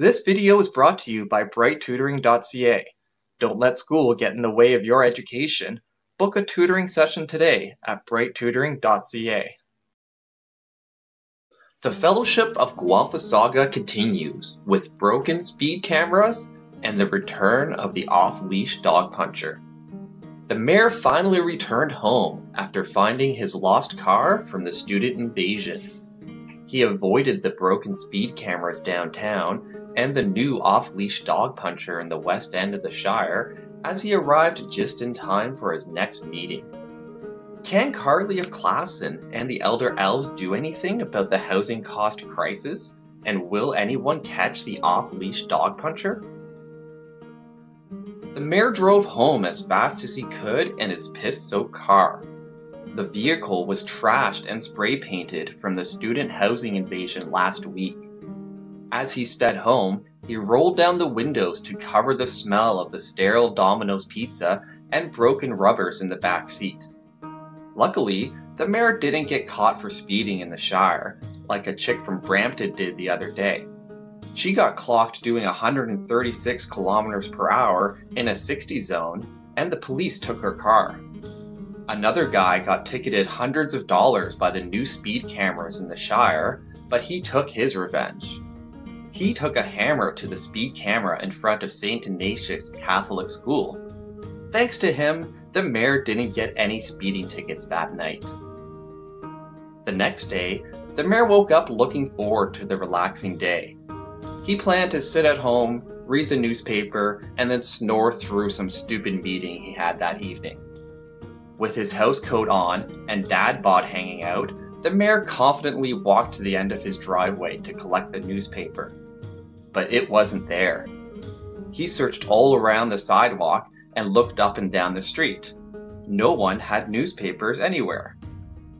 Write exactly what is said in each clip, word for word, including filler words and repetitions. This video is brought to you by bright tutoring dot c a. Don't let school get in the way of your education. Book a tutoring session today at bright tutoring dot c a. The Fellowship of Guelphissauga continues with broken speed cameras and the return of the off-leash dog puncher. The mayor finally returned home after finding his lost car from the student invasion. He avoided the broken speed cameras downtown and the new off-leash dog puncher in the west end of the Shire as he arrived just in time for his next meeting. Can Carly of Klassen and the Elder Elves do anything about the housing cost crisis? And will anyone catch the off-leash dog puncher? The mayor drove home as fast as he could in his piss-soaked car. The vehicle was trashed and spray-painted from the student housing invasion last week. As he sped home, he rolled down the windows to cover the smell of the sterile Domino's pizza and broken rubbers in the back seat. Luckily, the mayor didn't get caught for speeding in the Shire, like a chick from Brampton did the other day. She got clocked doing one hundred thirty-six kilometers per hour in a sixty zone, and the police took her car. Another guy got ticketed hundreds of dollars by the new speed cameras in the Shire, but he took his revenge. He took a hammer to the speed camera in front of Saint Ignatius Catholic School. Thanks to him, the mayor didn't get any speeding tickets that night. The next day, the mayor woke up looking forward to the relaxing day. He planned to sit at home, read the newspaper, and then snore through some stupid meeting he had that evening. With his house coat on and dad bod hanging out, the mayor confidently walked to the end of his driveway to collect the newspaper. But it wasn't there. He searched all around the sidewalk and looked up and down the street. No one had newspapers anywhere.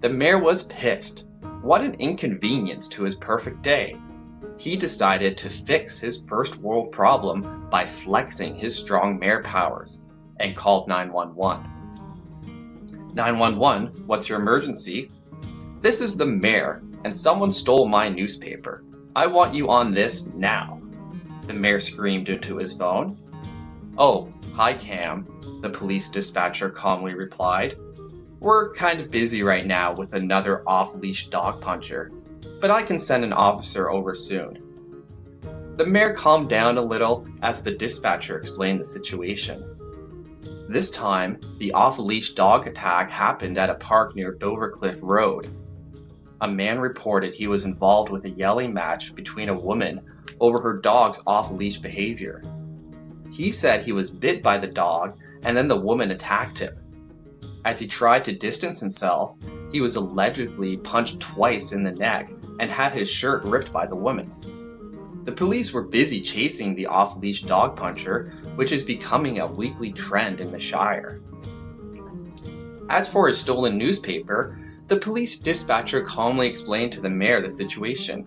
The mayor was pissed. What an inconvenience to his perfect day. He decided to fix his first world problem by flexing his strong mayor powers and called nine one one. nine one one, what's your emergency? This is the mayor, and someone stole my newspaper. I want you on this now, the mayor screamed into his phone. Oh, hi Cam, the police dispatcher calmly replied. We're kind of busy right now with another off-leash dog puncher, but I can send an officer over soon. The mayor calmed down a little as the dispatcher explained the situation. This time, the off-leash dog attack happened at a park near Dovercliff Road. A man reported he was involved with a yelling match between a woman over her dog's off-leash behavior. He said he was bit by the dog and then the woman attacked him. As he tried to distance himself, he was allegedly punched twice in the neck and had his shirt ripped by the woman. The police were busy chasing the off-leash dog puncher, which is becoming a weekly trend in the Shire. As for his stolen newspaper, the police dispatcher calmly explained to the mayor the situation.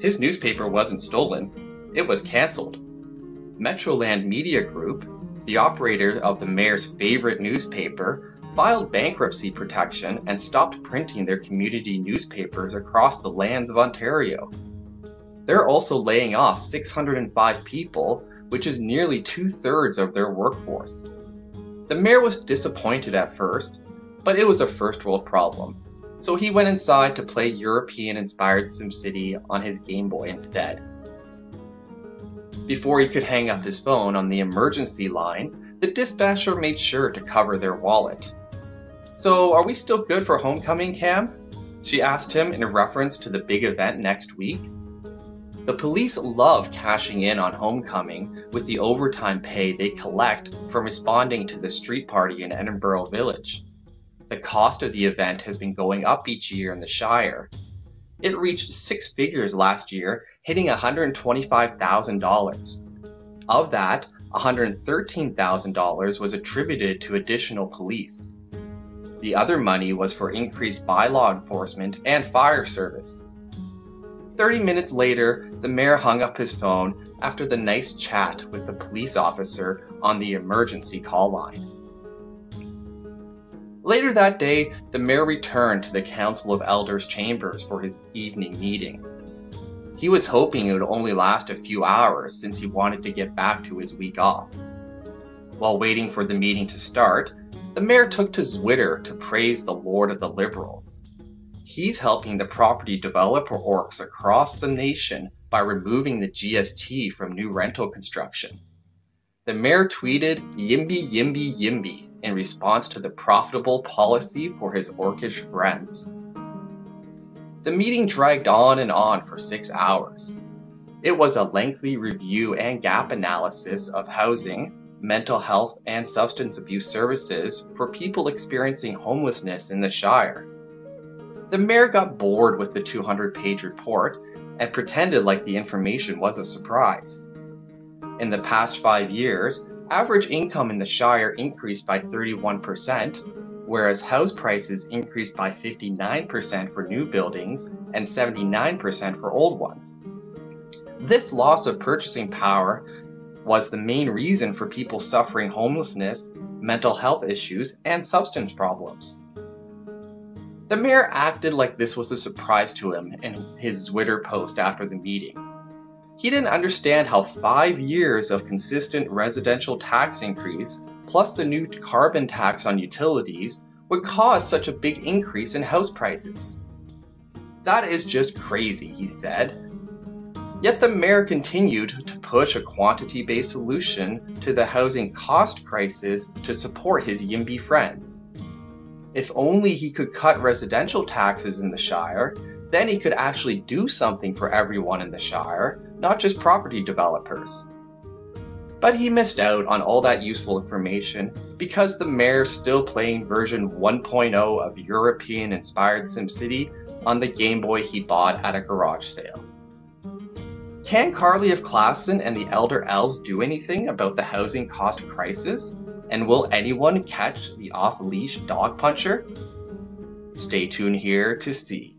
His newspaper wasn't stolen, it was cancelled. Metroland Media Group, the operator of the mayor's favorite newspaper, filed bankruptcy protection and stopped printing their community newspapers across the lands of Ontario. They're also laying off six hundred five people, which is nearly two-thirds of their workforce. The mayor was disappointed at first, but it was a first-world problem, so he went inside to play European-inspired SimCity on his Game Boy instead. Before he could hang up his phone on the emergency line, the dispatcher made sure to cover their wallet. So, are we still good for homecoming, Cam? She asked him in reference to the big event next week. The police love cashing in on homecoming with the overtime pay they collect from responding to the street party in Edinburgh Village. The cost of the event has been going up each year in the Shire. It reached six figures last year, hitting one hundred twenty-five thousand dollars. Of that, one hundred thirteen thousand dollars was attributed to additional police. The other money was for increased bylaw enforcement and fire service. Thirty minutes later, the mayor hung up his phone after the nice chat with the police officer on the emergency call line. Later that day, the mayor returned to the Council of Elders' Chambers for his evening meeting. He was hoping it would only last a few hours since he wanted to get back to his week off. While waiting for the meeting to start, the mayor took to Zwitter to praise the Lord of the Liberals. He's helping the property developer orgs across the nation by removing the G S T from new rental construction. The mayor tweeted "Yimby, yimby, yimby" in response to the profitable policy for his orcish friends. The meeting dragged on and on for six hours. It was a lengthy review and gap analysis of housing, mental health, and substance abuse services for people experiencing homelessness in the Shire. The mayor got bored with the two hundred page report and pretended like the information was a surprise. In the past five years, average income in the Shire increased by thirty-one percent, whereas house prices increased by fifty-nine percent for new buildings and seventy-nine percent for old ones. This loss of purchasing power was the main reason for people suffering homelessness, mental health issues, and substance problems. The mayor acted like this was a surprise to him in his Zwitter post after the meeting. He didn't understand how five years of consistent residential tax increase, plus the new carbon tax on utilities, would cause such a big increase in house prices. "That is just crazy," he said. Yet the mayor continued to push a quantity-based solution to the housing cost crisis to support his YIMBY friends. If only he could cut residential taxes in the Shire, then he could actually do something for everyone in the Shire, not just property developers. But he missed out on all that useful information because the mayor's still playing version one point oh of European-inspired SimCity on the Game Boy he bought at a garage sale. Can Carly of Klassen and the Elder Elves do anything about the housing cost crisis? And will anyone catch the off-leash dog puncher? Stay tuned here to see.